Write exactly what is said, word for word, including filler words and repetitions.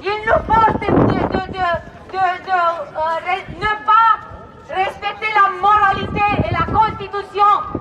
Ei nu poate de, de, de, de, de uh, ne va respecter la moralité et la constitution.